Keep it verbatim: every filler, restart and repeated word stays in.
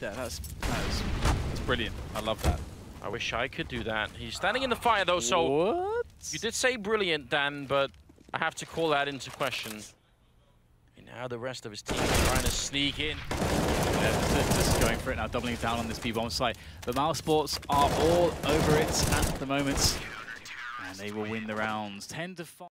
Yeah, that's that's that's brilliant. I love that. I wish I could do that. He's standing in the fire though, so what? You did say brilliant, Dan, but I have to call that into question. And now the rest of his team is trying to sneak in. Yeah, just going for it now, doubling down on this B-bomb site. The Mousesports are all over it at the moment, and they will win the rounds ten to five.